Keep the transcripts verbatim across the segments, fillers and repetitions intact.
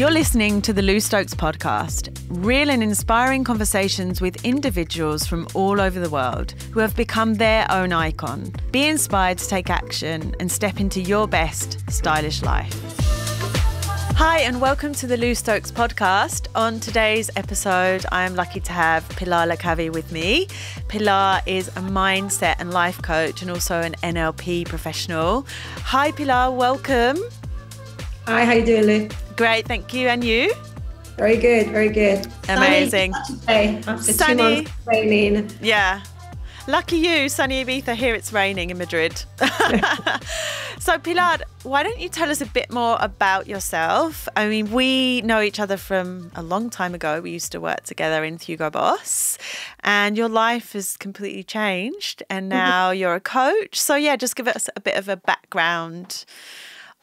You're listening to the Lou Stokes podcast, real and inspiring conversations with individuals from all over the world who have become their own icon. Be inspired to take action and step into your best, stylish life. Hi and welcome to the Lou Stokes podcast. On today's episode, I am lucky to have Pilar Lacave with me. Pilar is a mindset and life coach and also an N L P professional. Hi Pilar, welcome. Hi, how you doing, Lou? Great, thank you. And you? Very good, very good. Amazing. Sunny. After sunny. Two months of raining. Yeah. Lucky you, sunny Ibiza. Here it's raining in Madrid. So Pilar, why don't you tell us a bit more about yourself? I mean, we know each other from a long time ago. We used to work together in Hugo Boss, and your life has completely changed and now you're a coach. So yeah, just give us a bit of a background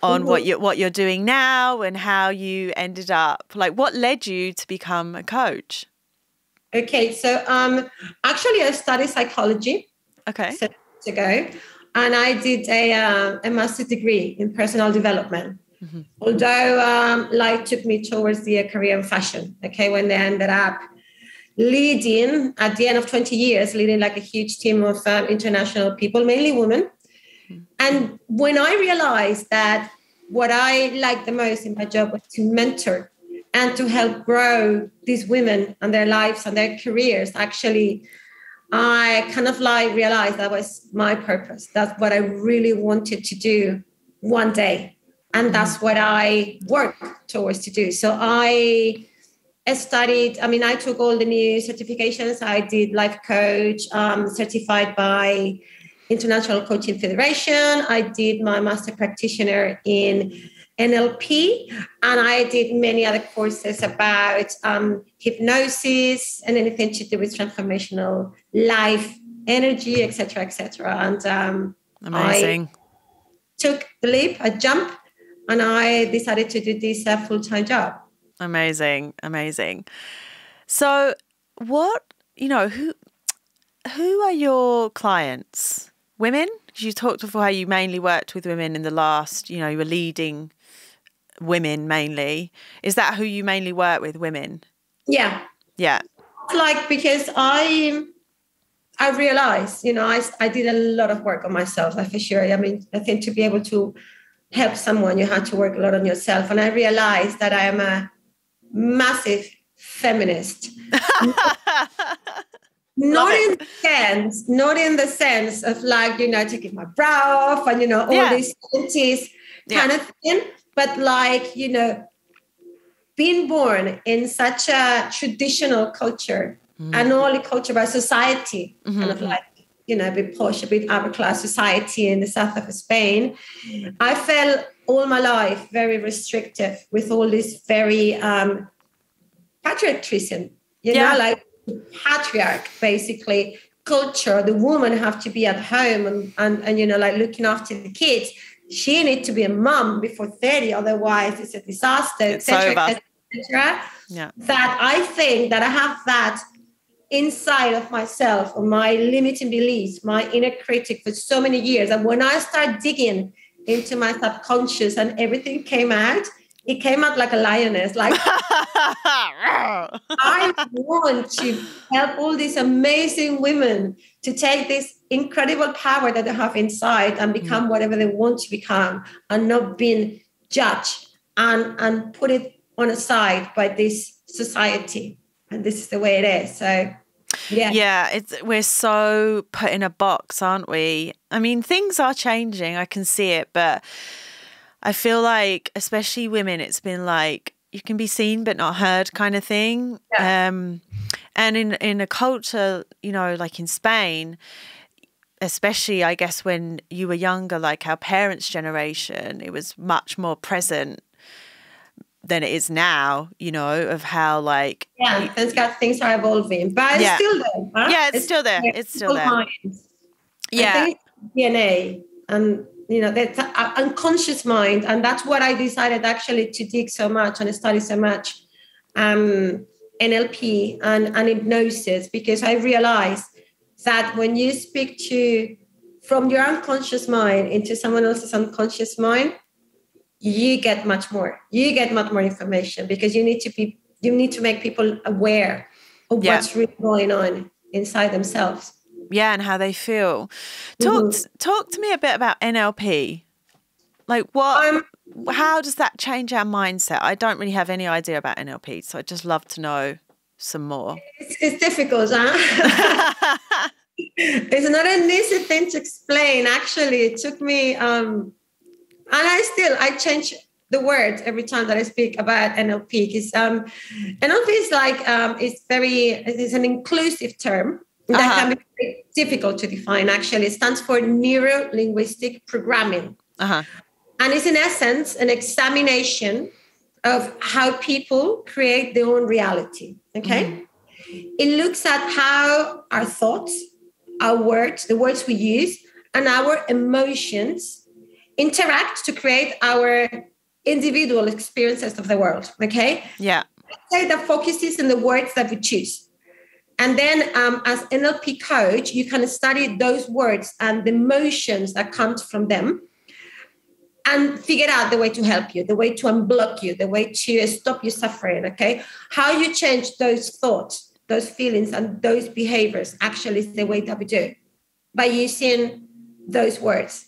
on what you what you're doing now and how you ended up, like what led you to become a coach? Okay, so um, actually I studied psychology. Okay, seven years ago, and I did a uh, a master's degree in personal development. Mm-hmm. Although um, life took me towards the career in fashion. Okay, when they ended up leading at the end of twenty years, leading like a huge team of um, international people, mainly women. And when I realized that what I liked the most in my job was to mentor and to help grow these women and their lives and their careers, actually, I kind of like realized that was my purpose. That's what I really wanted to do one day. And that's what I worked towards to do. So I studied, I mean, I took all the new certifications. I did life coach, um, certified by International Coaching Federation. I did my master practitioner in N L P, and I did many other courses about um, hypnosis and anything to do with transformational life, energy, et cetera, et cetera. And um, amazing. I took the leap, I jumped, and I decided to do this uh, full-time job. Amazing, amazing. So what, you know, who, who are your clients? Women? Because you talked before how you mainly worked with women in the last, you know, you were leading women mainly. Is that who you mainly work with, women? Yeah. Yeah. Like, because I I realized, you know, I, I did a lot of work on myself, like for sure. I mean, I think to be able to help someone, you had to work a lot on yourself. And I realized that I am a massive feminist. Not in the sense, not in the sense of like, you know, taking my bra off and, you know, all yeah. these things kind yeah. of thing, but like, you know, being born in such a traditional culture, mm-hmm. and only culture by society, mm-hmm. kind of like, you know, a bit posh, a bit upper class society in the south of Spain. Mm-hmm. I felt all my life very restrictive with all this very um, patriotism, you yeah. know, like, patriarch basically culture. The woman have to be at home and, and and you know, like looking after the kids. She need to be a mom before thirty, otherwise it's a disaster, etc, et cetera. Yeah, that I think that I have that inside of myself, or my limiting beliefs, my inner critic, for so many years. And when I start digging into my subconscious and everything came out, it came out like a lioness, like, I want to help all these amazing women to take this incredible power that they have inside and become whatever they want to become, and not being judged and, and put it on a side by this society. And this is the way it is. So, yeah. Yeah, it's, we're so put in a box, aren't we? I mean, things are changing. I can see it, but I feel like, especially women, it's been like, you can be seen but not heard kind of thing. Yeah. Um, and in, in a culture, you know, like in Spain, especially, I guess, when you were younger, like our parents' generation, it was much more present than it is now, you know, of how like... Yeah, it's got, things are evolving, but it's yeah. still there. Huh? Yeah, it's, it's still there. It's still there. Minds. Yeah. I think it's D N A and... you know, that's an unconscious mind. And that's what I decided actually to dig so much and study so much um, N L P and, and hypnosis, because I realized that when you speak to, from your unconscious mind into someone else's unconscious mind, you get much more. You get much more information because you need to be, you need to make people aware of yeah. what's really going on inside themselves. Yeah, and how they feel. Talk mm-hmm. talk to me a bit about N L P. Like what? Um, how does that change our mindset? I don't really have any idea about N L P, so I'd just love to know some more. It's, it's difficult, huh? It's not an easy thing to explain. Actually, it took me, um, and I still, I change the words every time that I speak about N L P. Because um, N L P is like, um, it's very, it's an inclusive term that uh-huh. can be difficult to define, actually. It stands for Neuro Linguistic Programming. Uh-huh. And it's in essence an examination of how people create their own reality, okay? Mm-hmm. It looks at how our thoughts, our words, the words we use, and our emotions interact to create our individual experiences of the world, okay? Yeah. Let's say the focus is on the words that we choose. And then um, as N L P coach, you can study those words and the emotions that come from them, and figure out the way to help you, the way to unblock you, the way to stop you suffering, okay? How you change those thoughts, those feelings, and those behaviors actually is the way that we do by using those words.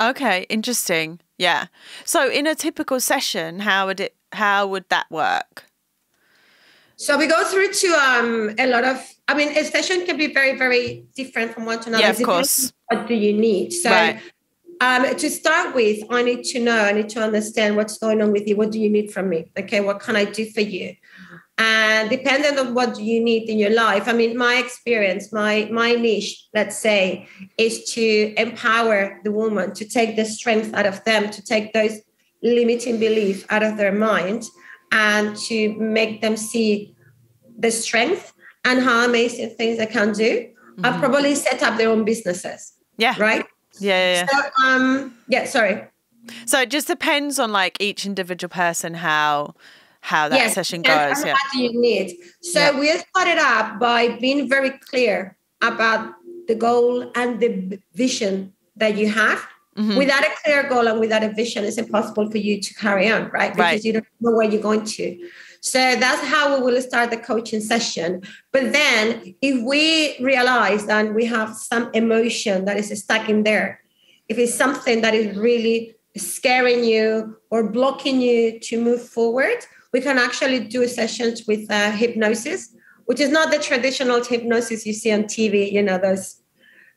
Okay, interesting. Yeah. So in a typical session, how would it, how would that work? So we go through to um, a lot of, I mean, a session can be very, very different from one to another. Yeah, of course. What do you need? So. Right. Um, to start with, I need to know, I need to understand what's going on with you. What do you need from me? Okay, what can I do for you? And depending on what you need in your life, I mean, my experience, my, my niche, let's say, is to empower the woman, to take the strength out of them, to take those limiting beliefs out of their mind and to make them see the strength and how amazing things they can do. Mm-hmm. I'll probably set up their own businesses. Yeah. Right? Yeah, yeah, yeah. So, um, yeah, sorry. So it just depends on like each individual person how how that yes, session goes. Yeah. How do you need? So yeah. we started up by being very clear about the goal and the vision that you have. Mm-hmm. Without a clear goal and without a vision, it's impossible for you to carry on, right? Because right. you don't know where you're going to. So that's how we will start the coaching session. But then if we realize that we have some emotion that is stuck in there, if it's something that is really scaring you or blocking you to move forward, we can actually do sessions with uh, hypnosis, which is not the traditional hypnosis you see on T V, you know, those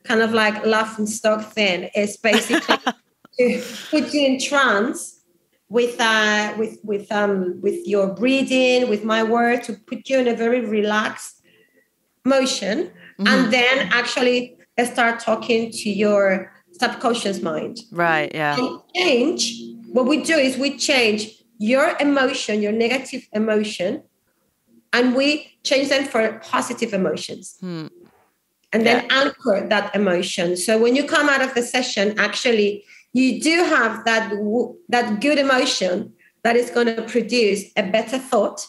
kind of like laughing stock thing. It's basically to put you in trance with uh with with um with your breathing, with my word, to put you in a very relaxed motion. Mm-hmm. And then actually start talking to your subconscious mind. Right, yeah. And change, what we do is we change your emotion, your negative emotion, and we change them for positive emotions. Hmm. And then yeah. anchor that emotion. So when you come out of the session, actually, you do have that, that good emotion that is going to produce a better thought,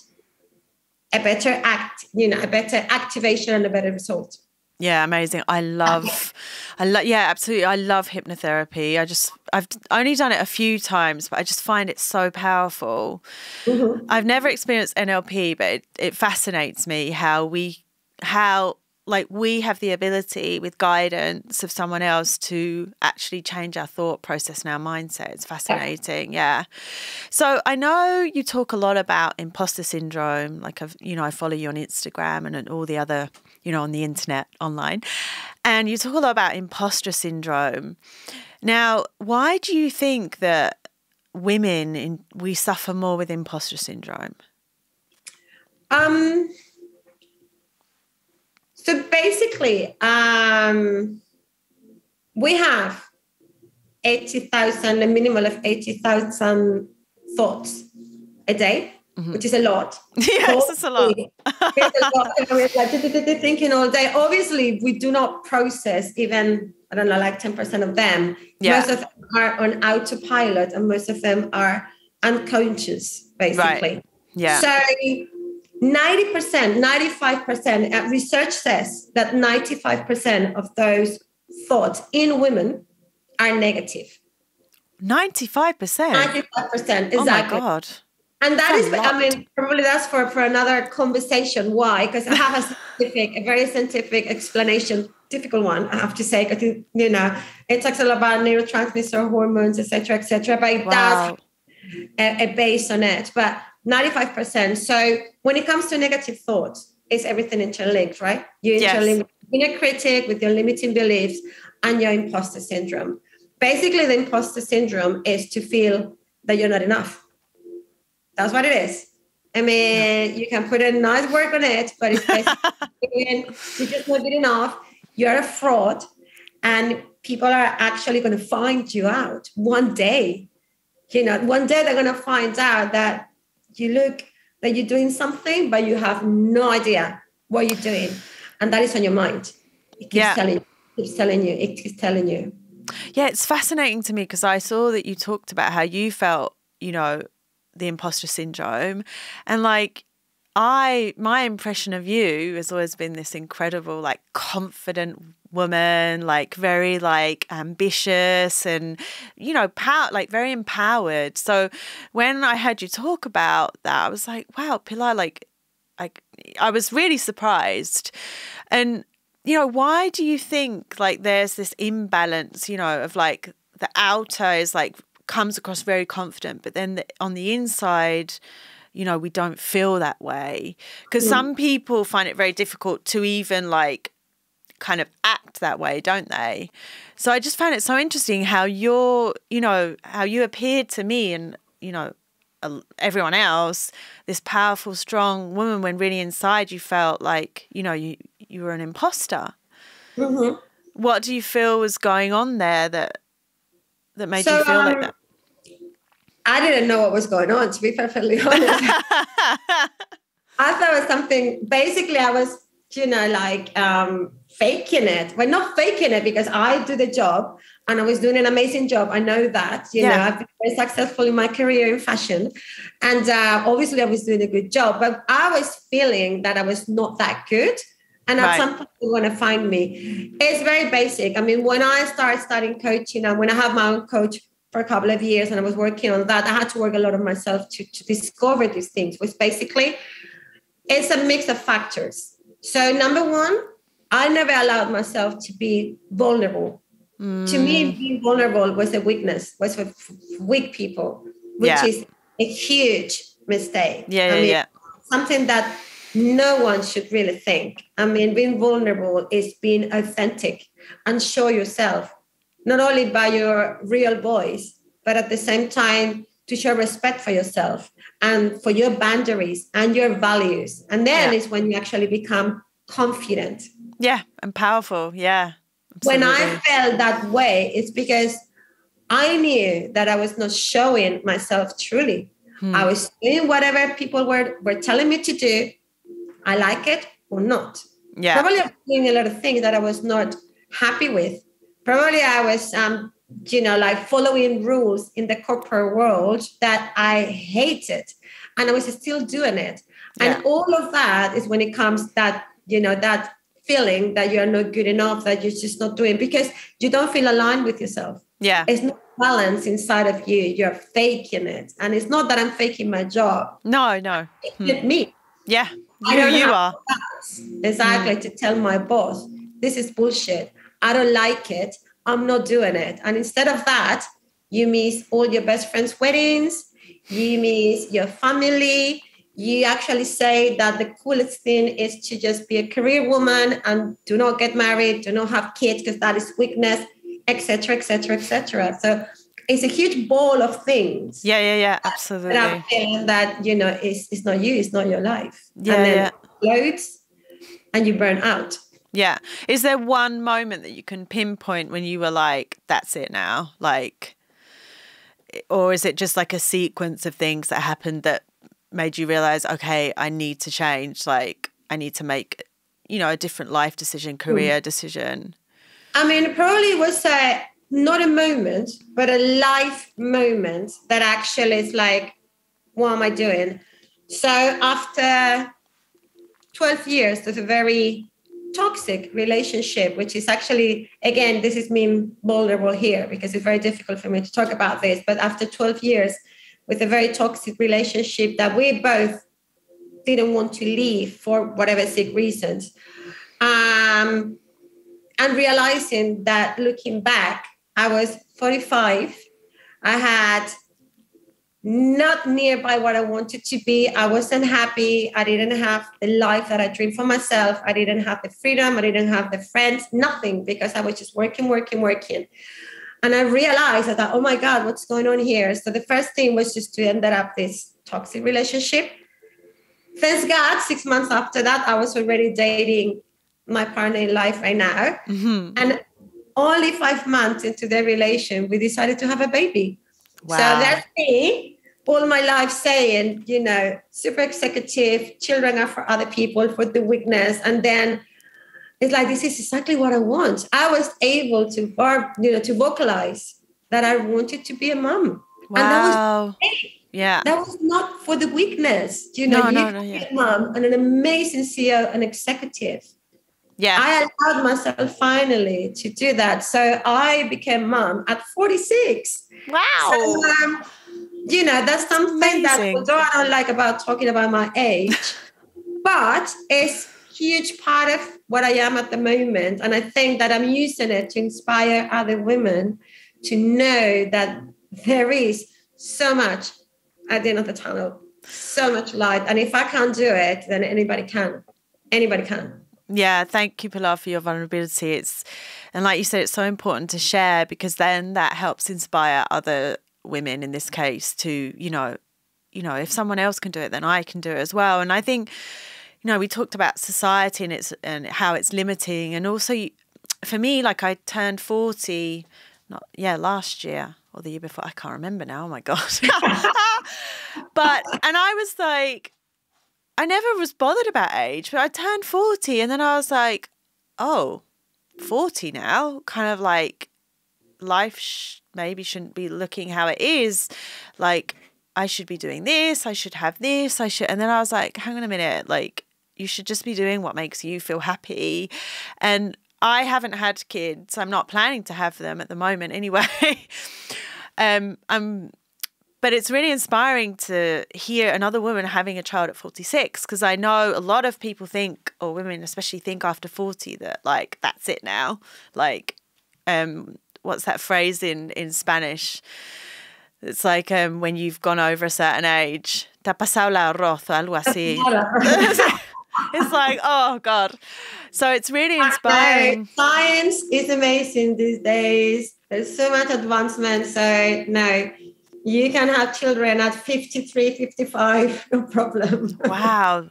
a better act, you know, a better activation and a better result. Yeah, amazing. I love, I love, yeah, absolutely. I love hypnotherapy. I just, I've only done it a few times, but I just find it so powerful. Mm-hmm. I've never experienced N L P, but it, it fascinates me how we, how, like we have the ability with guidance of someone else to actually change our thought process and our mindset. It's fascinating. Yeah. So I know you talk a lot about imposter syndrome. Like I've, you know, I follow you on Instagram and, and all the other, you know, on the internet online, and you talk a lot about imposter syndrome. Now, why do you think that women in, we suffer more with imposter syndrome? Um, So basically, um, we have eighty thousand, a minimum of eighty thousand thoughts a day, mm-hmm. which is a lot. Yes, it's a lot. It's a lot. We're like, thinking all day. Obviously, we do not process even, I don't know, like ten percent of them. Yeah. Most of them are on autopilot and most of them are unconscious, basically. Right. Yeah. So ninety percent, ninety-five percent, research says that ninety-five percent of those thoughts in women are negative. ninety-five percent? ninety-five percent, exactly. Oh, my God. And that that's is, I mean, probably that's for, for another conversation. Why? Because I have a scientific, a very scientific explanation, difficult one, I have to say. I think, you know, it talks a lot about neurotransmitter hormones, et cetera, et cetera. But it wow. does a, a base on it. But ninety-five percent. So when it comes to negative thoughts, it's everything interlinked, right? You interlink yes. your inner critic with your limiting beliefs and your imposter syndrome. Basically, the imposter syndrome is to feel that you're not enough. That's what it is. I mean, yeah. you can put a nice word on it, but it's basically you're just not good enough. You're a fraud, and people are actually going to find you out one day. You know, one day they're going to find out that you look, that you're doing something, but you have no idea what you're doing. And that is on your mind. It keeps yeah. telling you, it keeps telling you, it keeps telling you. Yeah, it's fascinating to me because I saw that you talked about how you felt, you know, the imposter syndrome, and like I my impression of you has always been this incredible, like, confident woman, like very like ambitious and, you know, power, like very empowered. So when I heard you talk about that, I was like, wow, Pilar, like like I was really surprised. And, you know, why do you think like there's this imbalance, you know, of like the outer is like comes across very confident, but then the, on the inside, you know, we don't feel that way? Because mm. some people find it very difficult to even like kind of act that way, don't they? So I just found it so interesting how you're, you know, how you appeared to me and, you know, everyone else, this powerful, strong woman, when really inside you felt like, you know, you, you were an imposter. Mm-hmm. What do you feel was going on there that, that made so, you feel um, like that? I didn't know what was going on, to be perfectly honest. I thought it was something, basically I was, you know, like um, faking it. Well, not faking it, because I do the job and I was doing an amazing job. I know that, you yeah. know, I've been very successful in my career in fashion. And uh, obviously I was doing a good job, but I was feeling that I was not that good. And at right. some point you want to find me. It's very basic. I mean, when I started studying coaching, you know, when I had my own coach for a couple of years and I was working on that, I had to work a lot on myself to, to discover these things, which basically it's a mix of factors. So number one, I never allowed myself to be vulnerable. Mm. To me, being vulnerable was a weakness, was for weak people, which yeah. is a huge mistake. Yeah, yeah, I mean, yeah. Something that no one should really think. I mean, being vulnerable is being authentic and show yourself, not only by your real voice, but at the same time to show respect for yourself and for your boundaries and your values. And then yeah. is when you actually become confident. Yeah, and powerful. Yeah. Absolutely. When I felt that way, it's because I knew that I was not showing myself truly. Hmm. I was doing whatever people were, were telling me to do. I like it or not. Yeah. Probably I was doing a lot of things that I was not happy with. Probably I was, um, you know, like following rules in the corporate world that I hated, and I was still doing it. Yeah. And all of that is when it comes that, you know, that feeling that you're not good enough, that you're just not doing, because you don't feel aligned with yourself. Yeah. It's not balance inside of you. You're faking it. And it's not that I'm faking my job. No, no. It's hmm. me. Yeah. I don't you are. Exactly. Mm. To tell my boss, this is bullshit. I don't like it. I'm not doing it. And instead of that, you miss all your best friends' weddings. You miss your family. You actually say that the coolest thing is to just be a career woman and do not get married, do not have kids, because that is weakness, et cetera, et cetera, et cetera. So it's a huge ball of things. Yeah, yeah, yeah, absolutely. That, that you know, it's, it's not you, it's not your life. Yeah, and then yeah. it loads and you burn out. Yeah. Is there one moment that you can pinpoint when you were like, that's it now? Like, or is it just like a sequence of things that happened that made you realize, okay, I need to change. Like, I need to make, you know, a different life decision, career mm. decision. I mean, probably was a, not a moment, but a life moment that actually is like, what am I doing? So after twelve years of a very toxic relationship, which is actually, again, this is me vulnerable here because it's very difficult for me to talk about this, but after twelve years with a very toxic relationship that we both didn't want to leave for whatever sick reasons, um, and realizing that looking back, I was forty-five, I had not nearby what I wanted to be. I wasn't happy. I didn't have the life that I dreamed for myself. I didn't have the freedom. I didn't have the friends, nothing, because I was just working, working, working. And I realized, I thought, oh my God, what's going on here? So the first thing was just to end up this toxic relationship. Thanks God, six months after that, I was already dating my partner in life right now. Mm-hmm. And only five months into their relation, we decided to have a baby. Wow. So that's me, all my life saying, you know, super executive, children are for other people, for the weakness. And then it's like, this is exactly what I want. I was able to, you know, to vocalize that I wanted to be a mom. Wow. And that was great. Yeah. That was not for the weakness. You know, no, you no, can no, yeah. be a mom and an amazing C E O and executive. Yeah. I allowed myself finally to do that. So I became mom at forty-six. Wow. So, um, you know, that's something amazing. That although I don't like about talking about my age, but it's a huge part of what I am at the moment. And I think that I'm using it to inspire other women to know that there is so much at the end of the tunnel, so much light. And if I can't do it, then anybody can. Anybody can. Yeah, thank you, Pilar, for your vulnerability. It's, and like you said, it's so important to share because then that helps inspire other women in this case to, you know, you know, if someone else can do it, then I can do it as well. And I think, you know, we talked about society and it's and how it's limiting, and also for me, like I turned forty, not yeah, last year or the year before, I can't remember now. Oh my God! But and I was like, I never was bothered about age, but I turned forty and then I was like, oh, forty now, kind of like life sh maybe shouldn't be looking how it is. Like I should be doing this. I should have this. I should. And then I was like, hang on a minute. Like you should just be doing what makes you feel happy. And I haven't had kids. I'm not planning to have them at the moment anyway. um, I'm, But it's really inspiring to hear another woman having a child at forty-six, because I know a lot of people think, or women especially think after forty that like, that's it now. Like, um, what's that phrase in, in Spanish? It's like um, when you've gone over a certain age, te ha pasado la arroz, algo así. It's like, oh God. So it's really inspiring. Science is amazing these days. There's so much advancement. So no, you can have children at fifty-three, fifty-five, no problem. Wow.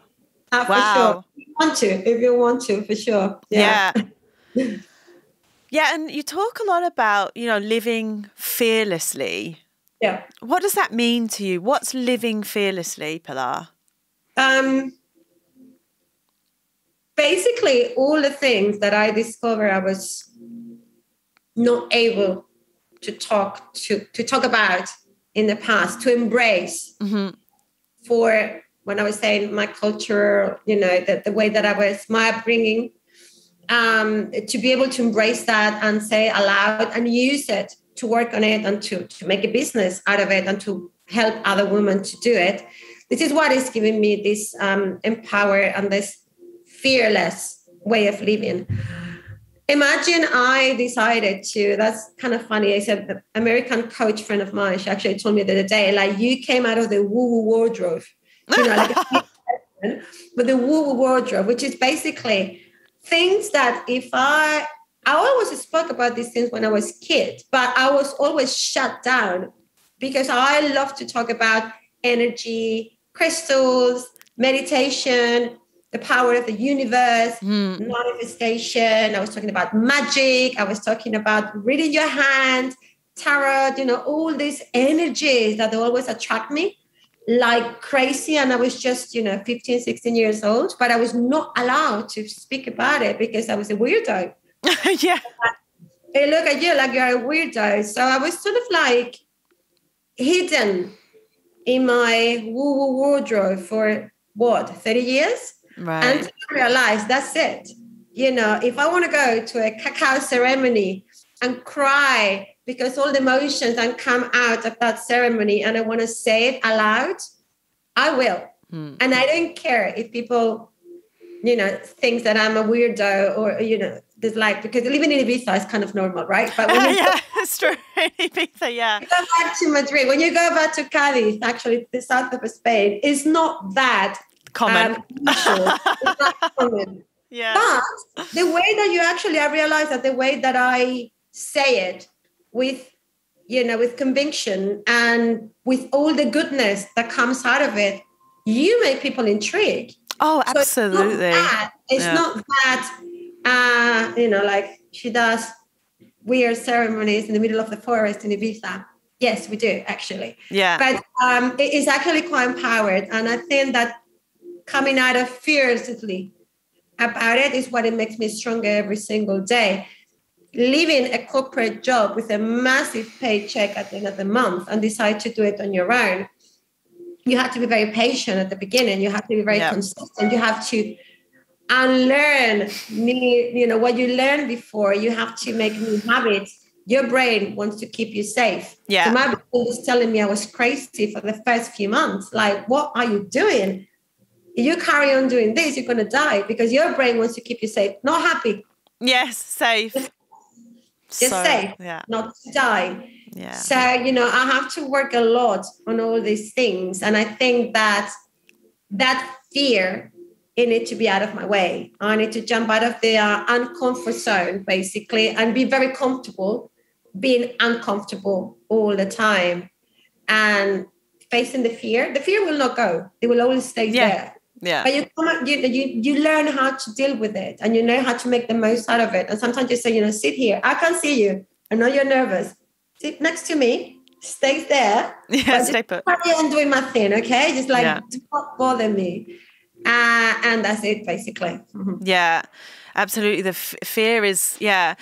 uh, for wow. sure. If you want to, if you want to, for sure. Yeah. Yeah. Yeah, and you talk a lot about, you know, living fearlessly. Yeah. What does that mean to you? What's living fearlessly, Pilar? Um, basically, all the things that I discovered I was not able to talk to, to talk about in the past, to embrace mm-hmm. for when I was saying my culture, you know, that the way that I was, my upbringing, um, to be able to embrace that and say aloud and use it to work on it and to, to make a business out of it and to help other women to do it. This is what is giving me this um, empowered and this fearless way of living. Imagine I decided to, that's kind of funny. I said, the American coach friend of mine, she actually told me the other day, like you came out of the woo-woo wardrobe, you know, like a person, but the woo-woo wardrobe, which is basically things that if I, I always spoke about these things when I was a kid, but I was always shut down because I love to talk about energy, crystals, meditation, the power of the universe, mm. manifestation. I was talking about magic. I was talking about reading your hand, tarot, you know, all these energies that always attract me like crazy. And I was just, you know, fifteen, sixteen years old, but I was not allowed to speak about it because I was a weirdo. Yeah. They look at you like you're a weirdo. So I was sort of like hidden in my woo-woo wardrobe for what, thirty years? Right. And I realized that's it. you know, if I want to go to a cacao ceremony and cry because all the emotions that come out of that ceremony and I want to say it aloud, I will. Mm. And I don't care if people, you know, think that I'm a weirdo or, you know, there's like, because living in Ibiza is kind of normal, right? But when uh, you yeah, go, it's true. Ibiza, yeah. You go back to Madrid, when you go back to Cádiz, actually, the south of Spain, it's not that common. Um, it's not common. Yeah. But the way that you actually, I realized that the way that I say it with, you know, with conviction and with all the goodness that comes out of it, you make people intrigued. Oh, absolutely. So it's not that, it's yeah. not that Uh, you know, like she does weird ceremonies in the middle of the forest in Ibiza. Yes, we do, actually. Yeah. But um, it is actually quite empowered. And I think that coming out of fiercely about it is what it makes me stronger every single day. Leaving a corporate job with a massive paycheck at the end of the month and decide to do it on your own, you have to be very patient at the beginning. You have to be very yeah. consistent. You have to... and learn new, you know, what you learned before. You have to make new habits. Your brain wants to keep you safe. Yeah. So my brain was telling me I was crazy for the first few months. Like, what are you doing? If you carry on doing this, you're going to die, because your brain wants to keep you safe, not happy. Yes, safe. Just, just so, safe, yeah. not to die. Yeah. So, you know, I have to work a lot on all these things. And I think that that fear... I need to be out of my way. I need to jump out of the uh, uncomfort zone, basically, and be very comfortable being uncomfortable all the time and facing the fear. The fear will not go. It will always stay yeah. there. Yeah. But you, come, you you you learn how to deal with it, and you know how to make the most out of it. And sometimes you say, you know, sit here. I can't see you. I know you're nervous. Sit next to me. Stay there. Yeah, stay put. Carry on doing my thing, okay? Just like, yeah. do not bother me. Uh, and that's it, basically. Mm-hmm. Yeah, absolutely. The f fear is, yeah,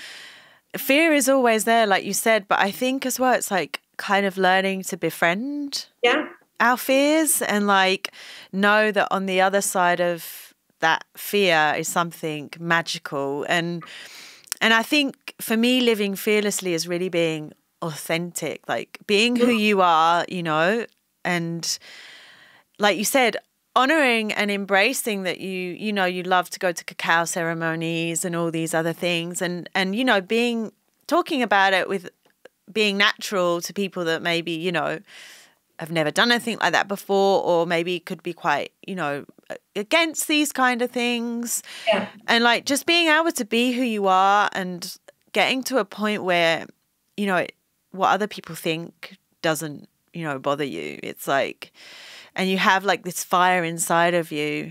fear is always there, like you said. But I think as well, it's like kind of learning to befriend yeah. our fears and like know that on the other side of that fear is something magical. And and I think for me, living fearlessly is really being authentic, like being who you are, you know, and like you said, honouring and embracing that you, you know, you love to go to cacao ceremonies and all these other things, and, and you know, being, talking about it with being natural to people that maybe, you know, have never done anything like that before, or maybe could be quite, you know, against these kind of things. Yeah. And like just being able to be who you are and getting to a point where, you know, what other people think doesn't, you know, bother you. It's like... and you have like this fire inside of you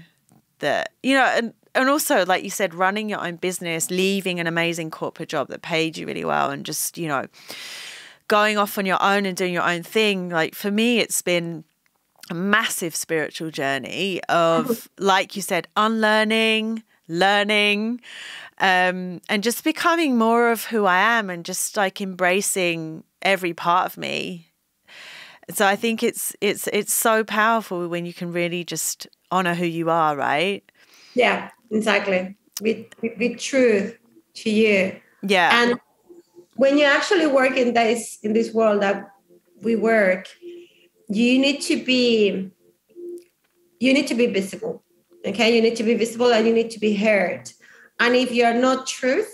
that, you know, and, and also, like you said, running your own business, leaving an amazing corporate job that paid you really well and just, you know, going off on your own and doing your own thing. Like for me, it's been a massive spiritual journey of, like you said, unlearning, learning, um, and just becoming more of who I am and just like embracing every part of me. So I think it's it's it's so powerful when you can really just honor who you are, right? Yeah, exactly. With with truth to you. Yeah. And when you actually work in this in this world that we work, you need to be you need to be visible. Okay, you need to be visible and you need to be heard. And if you're not truth,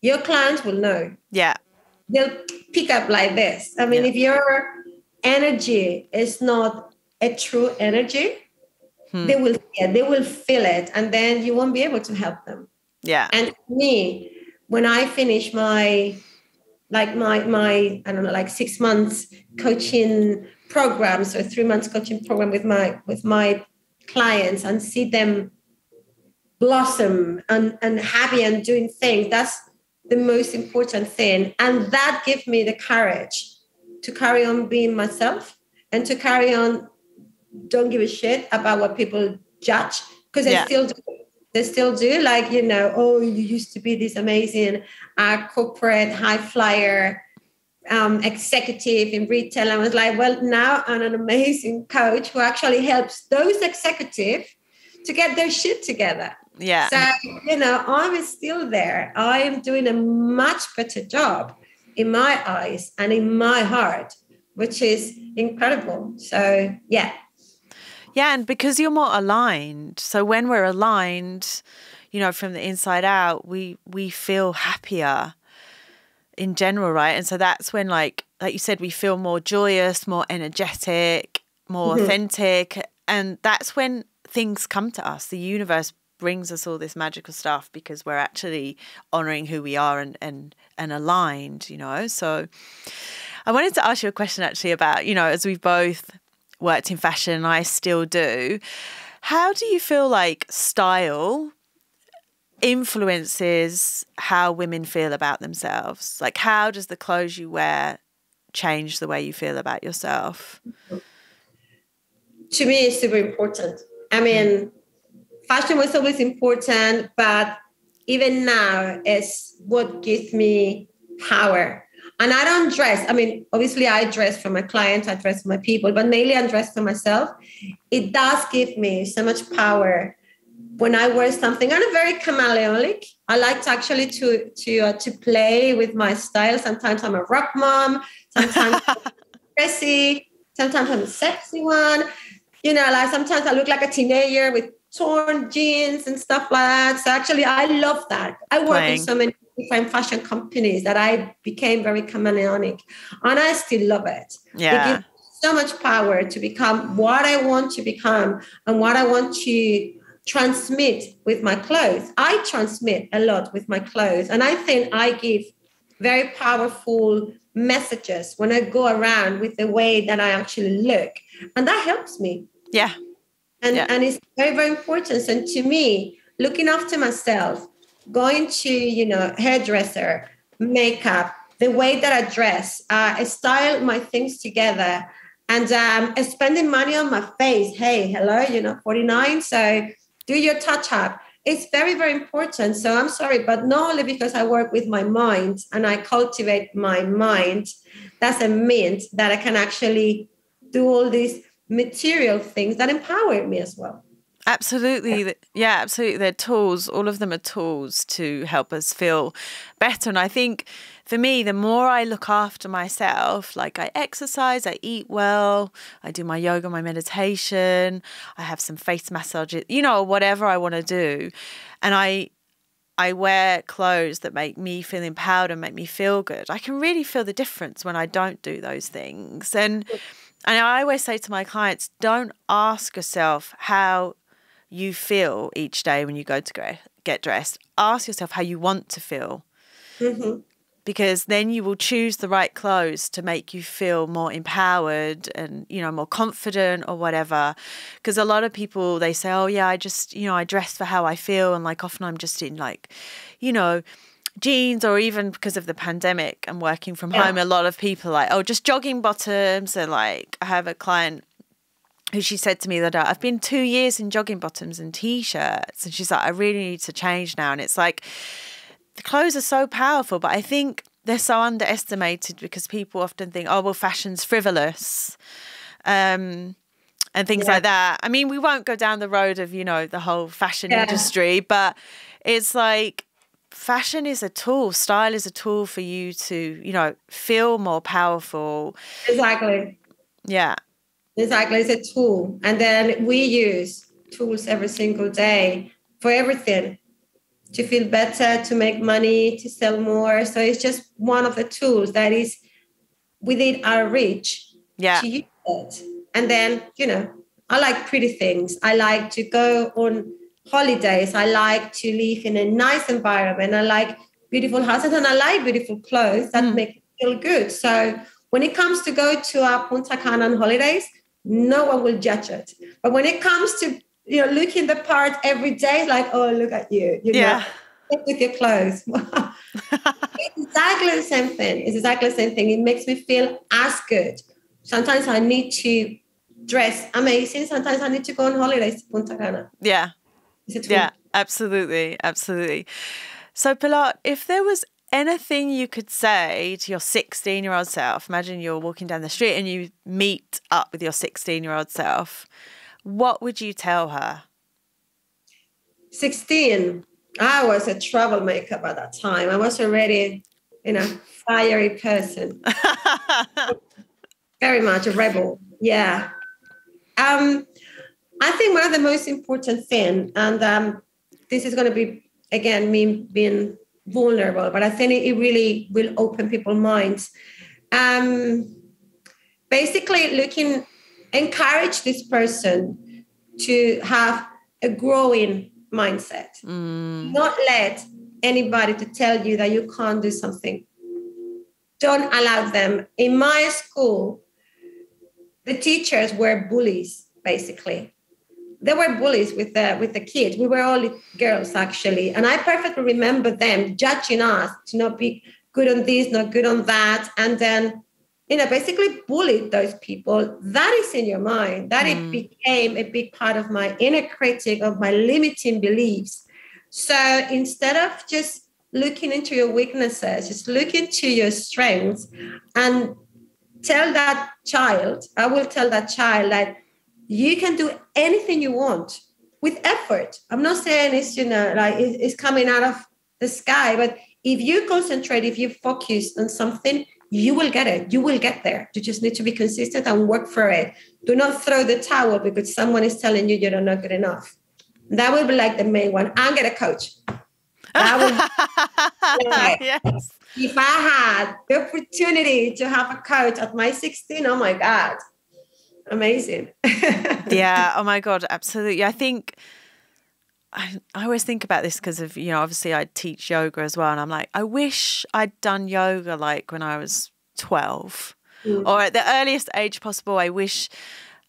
your clients will know. Yeah. They'll pick up like this. I mean, yeah. if you're energy is not a true energy, hmm. they will see it, they will feel it, and then you won't be able to help them. Yeah. And me, when I finished my like my my I don't know, like six months coaching programs or three months coaching program with my with my clients and see them blossom and, and happy and doing things, that's the most important thing. And that gave me the courage to carry on being myself and to carry on, don't give a shit about what people judge, because they yeah. still do. They still do. Like, you know, oh, you used to be this amazing uh, corporate high flyer um, executive in retail. I was like, well, now I'm an amazing coach who actually helps those executives to get their shit together. Yeah. So, you know, I'm still there. I am doing a much better job in my eyes and in my heart, which is incredible. So, yeah. Yeah, and because you're more aligned. So when we're aligned, you know, from the inside out, we we feel happier in general, right? And so that's when, like, like you said, we feel more joyous, more energetic, more mm-hmm. authentic. And that's when things come to us. The universe brings us all this magical stuff because we're actually honoring who we are and and and aligned, you know. So I wanted to ask you a question actually about, you know, as we've both worked in fashion, and I still do, how do you feel like style influences how women feel about themselves? Like, how does the clothes you wear change the way you feel about yourself? To me, it's super important. I mean, fashion was always important, but even now it's what gives me power. And I don't dress. I mean, obviously I dress for my clients, I dress for my people, but mainly I dress for myself. It does give me so much power when I wear something. I'm very chameleonic. I like to actually to to uh, to play with my style. Sometimes I'm a rock mom. Sometimes I'm dressy. Sometimes I'm a sexy one. You know, like sometimes I look like a teenager with torn jeans and stuff like that. So actually, I love that. I work Playing. in so many different fashion companies that I became very chameleonic, and I still love it. Yeah. It gives so much power to become what I want to become and what I want to transmit with my clothes. I transmit a lot with my clothes, and I think I give very powerful messages when I go around with the way that I actually look. And that helps me. Yeah. And yeah. and it's very, very important. And to me, looking after myself, going to, you know, hairdresser, makeup, the way that I dress, uh, I style my things together, and um, spending money on my face. Hey, hello, you know, forty-nine. So do your touch up. It's very, very important. So I'm sorry, but not only because I work with my mind and I cultivate my mind, that's a means that I can actually do all these material things that empower me as well. Absolutely. Yeah. yeah, absolutely. They're tools. All of them are tools to help us feel better. And I think for me, the more I look after myself, like I exercise, I eat well, I do my yoga, my meditation, I have some face massage, you know, whatever I want to do. And I I wear clothes that make me feel empowered and make me feel good. I can really feel the difference when I don't do those things. And and I always say to my clients, don't ask yourself how you feel each day when you go to get dressed. Ask yourself how you want to feel, mm-hmm. because then you will choose the right clothes to make you feel more empowered and, you know, more confident or whatever. Because a lot of people, they say, oh yeah, I just, you know, I dress for how I feel. And like often I'm just in like, you know, jeans, or even because of the pandemic and working from yeah. home, a lot of people are like, oh, just jogging bottoms. And like I have a client who, she said to me that I've been two years in jogging bottoms and T-shirts. And she's like, I really need to change now. And it's like, the clothes are so powerful, but I think they're so underestimated because people often think, oh, well, fashion's frivolous um, and things yeah. like that. I mean, we won't go down the road of, you know, the whole fashion yeah. industry, but it's like fashion is a tool. Style is a tool for you to, you know, feel more powerful. Exactly. Yeah. Exactly. It's a tool. And then we use tools every single day for everything, to feel better, to make money, to sell more. So it's just one of the tools that is within our reach yeah. to use it. And then, you know, I like pretty things. I like to go on holidays. I like to live in a nice environment. I like beautiful houses, and I like beautiful clothes that mm. make me feel good. So when it comes to go to our Punta Cana on holidays, no one will judge it. But when it comes to, you know, looking the part every day, like, oh, look at you, you yeah. know, with your clothes. It's exactly the same thing. It's exactly the same thing. It makes me feel as good. Sometimes I need to dress amazing. Sometimes I need to go on holidays to Punta Cana. Yeah. Yeah, absolutely. Absolutely. So Pilar, if there was anything you could say to your sixteen-year-old self, imagine you're walking down the street and you meet up with your sixteen-year-old self, what would you tell her? sixteen I was a troublemaker by that time. I was already, you know, fiery person. Very much a rebel. Yeah. Um, I think one of the most important thing, and um, this is going to be, again, me being vulnerable, but I think it really will open people's minds. Um, basically looking, encourage this person to have a growing mindset. Mm. Not let anybody to tell you that you can't do something. Don't allow them. In my school, the teachers were bullies, basically. They were bullies with the, with the kids. We were all girls, actually. And I perfectly remember them judging us to not be good on this, not good on that. And then, you know, basically bullied those people. That is in your mind. That mm. it became a big part of my inner critic, of my limiting beliefs. So instead of just looking into your weaknesses, just look into your strengths and tell that child, I will tell that child that you can do anything you want with effort. I'm not saying it's, you know, like it's coming out of the sky, but if you concentrate, if you focus on something, you will get it. You will get there. You just need to be consistent and work for it. Do not throw the towel because someone is telling you you're not good enough. That will be like the main one. I'm going to coach. That will be like, yes. If I had the opportunity to have a coach at my sixteen, oh my God, amazing. Yeah. Oh my God. Absolutely. I think I, I always think about this because of, you know, obviously I teach yoga as well. And I'm like, I wish I'd done yoga like when I was twelve mm. or at the earliest age possible. I wish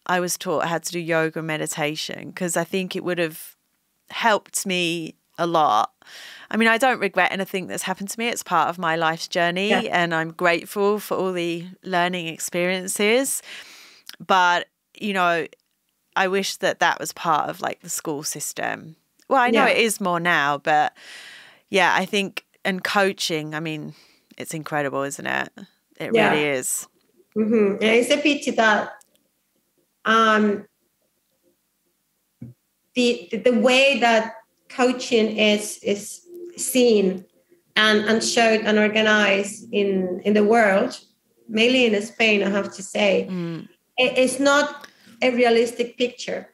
I was taught how to do yoga and meditation because I think it would have helped me a lot. I mean, I don't regret anything that's happened to me. It's part of my life's journey yeah. and I'm grateful for all the learning experiences. But, you know, I wish that that was part of like the school system. Well, I know yeah. it is more now, but yeah, I think, and coaching, I mean, it's incredible, isn't it? It yeah. really is. Mm-hmm. It's a pity that um, the, the the way that coaching is is seen and, and showed and organized in, in the world, mainly in Spain, I have to say, mm. it, it's not a realistic picture.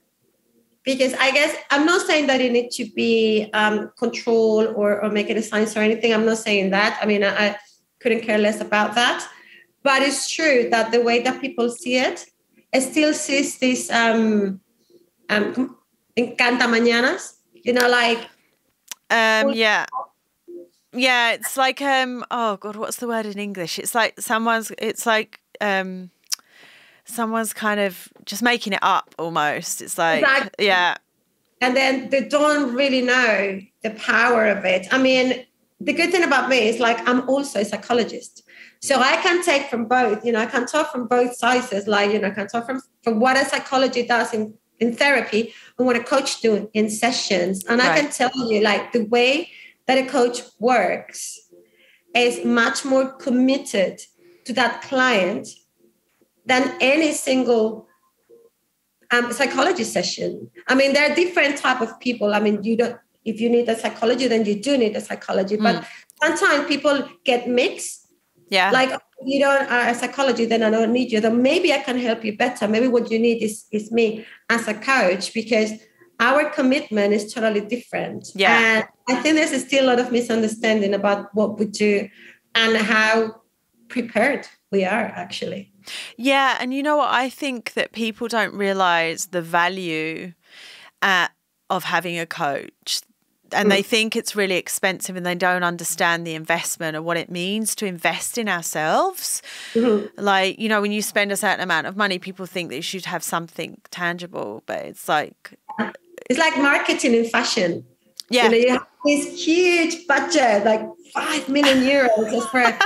Because I guess I'm not saying that it needs to be um, controlled or, or make it a science or anything. I'm not saying that. I mean, I, I couldn't care less about that. But it's true that the way that people see it, it still sees this um, um, encanta mañanas, you know, like. Um, yeah. Yeah, it's like, um, oh God, what's the word in English? It's like someone's, it's like. Um, Someone's kind of just making it up almost. It's like, exactly. yeah. And then they don't really know the power of it. I mean, the good thing about me is like, I'm also a psychologist. So I can take from both, you know, I can talk from both sides. Like, you know, I can talk from, from what a psychology does in, in therapy and what a coach does in sessions. And right. I can tell you like the way that a coach works is much more committed to that client than any single um, psychology session. I mean, there are different type of people. I mean, you don't. If you need a psychology, then you do need a psychology. Mm. But sometimes people get mixed. Yeah. Like, oh, you don't are a psychology, then I don't need you. Then maybe I can help you better. Maybe what you need is is me as a coach because our commitment is totally different. Yeah. And I think there's still a lot of misunderstanding about what we do and how prepared we are actually. Yeah. And you know what? I think that people don't realize the value uh, of having a coach and mm. they think it's really expensive and they don't understand the investment and what it means to invest in ourselves. Mm-hmm. Like, you know, when you spend a certain amount of money, people think that you should have something tangible, but it's like. It's like marketing in fashion. Yeah. You know, you have this huge budget, like five million euros just for a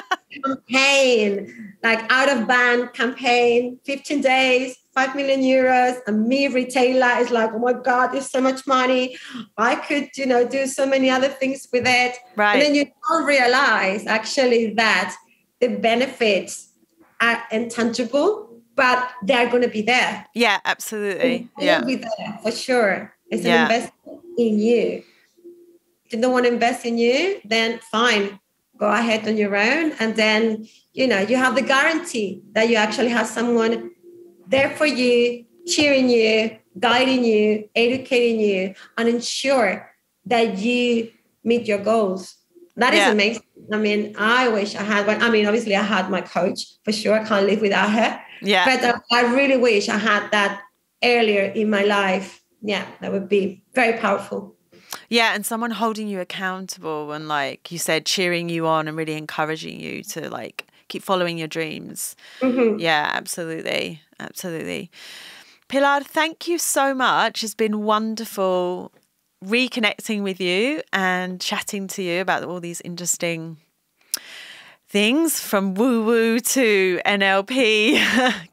campaign, like out of band campaign, fifteen days, five million euros. And me, retailer, is like, oh my God, there's so much money. I could, you know, do so many other things with it. Right. And then you don't realize actually that the benefits are intangible, but they're going to be there. Yeah, absolutely. They're yeah. going to be there for sure. It's an yeah. investment in you. didn't want to invest in you, then fine, go ahead on your own. And then, you know, you have the guarantee that you actually have someone there for you, cheering you, guiding you, educating you, and ensure that you meet your goals. That is yeah. amazing. I mean, I wish I had one. I mean, obviously I had my coach for sure. I can't live without her. Yeah. But I really wish I had that earlier in my life. Yeah, that would be very powerful. Yeah. And someone holding you accountable and, like you said, cheering you on and really encouraging you to, like, keep following your dreams. Mm-hmm. Yeah, absolutely. Absolutely. Pilar, thank you so much. It's been wonderful reconnecting with you and chatting to you about all these interesting things, from woo-woo to N L P,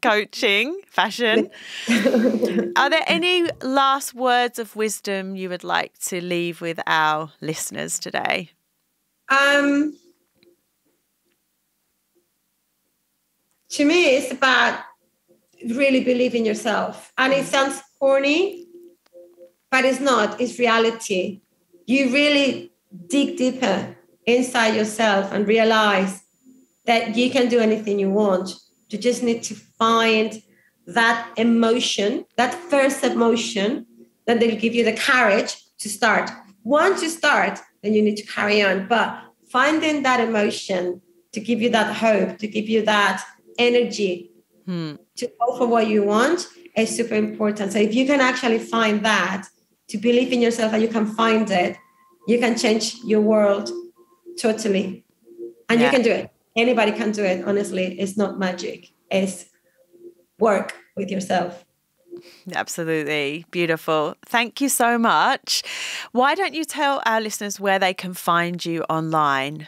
coaching, fashion. Are there any last words of wisdom you would like to leave with our listeners today? Um, to me, it's about really believing in yourself. And it sounds corny, but it's not, it's reality. You really dig deeper inside yourself and realize that you can do anything you want. You just need to find that emotion, that first emotion, that will give you the courage to start. Once you start, then you need to carry on. But finding that emotion to give you that hope, to give you that energy hmm. to go for what you want is super important. So if you can actually find that, to believe in yourself that you can find it, you can change your world totally. And yeah. you can do it. Anybody can do it. Honestly, it's not magic. It's work with yourself. Absolutely. Beautiful. Thank you so much. Why don't you tell our listeners where they can find you online?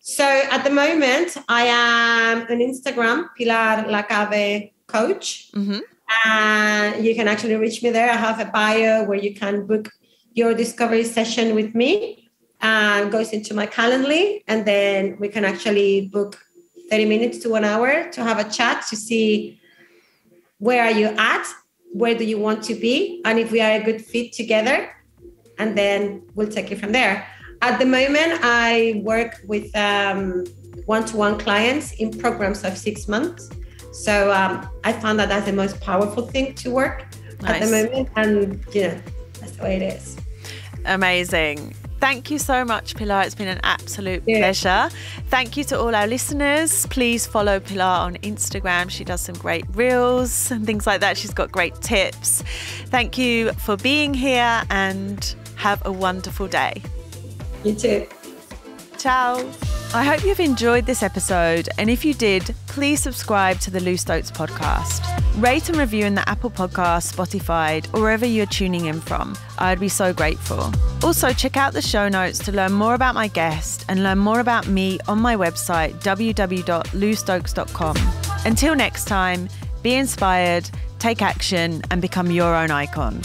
So at the moment, I am on Instagram, Pilar Lacave Coach. Mm-hmm. And you can actually reach me there. I have a bio where you can book your discovery session with me. Um, goes into my Calendly, and then we can actually book thirty minutes to one hour to have a chat, to see where are you at, where do you want to be, and if we are a good fit together, and then we'll take it from there. At the moment, I work with um, one-to-one clients in programs of six months. So um, I found that that's the most powerful thing to work nice. At the moment. And, you know, that's the way it is. Amazing. Thank you so much, Pilar. It's been an absolute yeah. pleasure. Thank you to all our listeners. Please follow Pilar on Instagram. She does some great reels and things like that. She's got great tips. Thank you for being here, and have a wonderful day. You too. Ciao. I hope you've enjoyed this episode, and if you did, please subscribe to the Lou Stokes podcast. Rate and review in the Apple Podcasts, Spotify, or wherever you're tuning in from. I'd be so grateful. Also, check out the show notes to learn more about my guest and learn more about me on my website, w w w dot lou stokes dot com. Until next time, be inspired, take action, and become your own icon.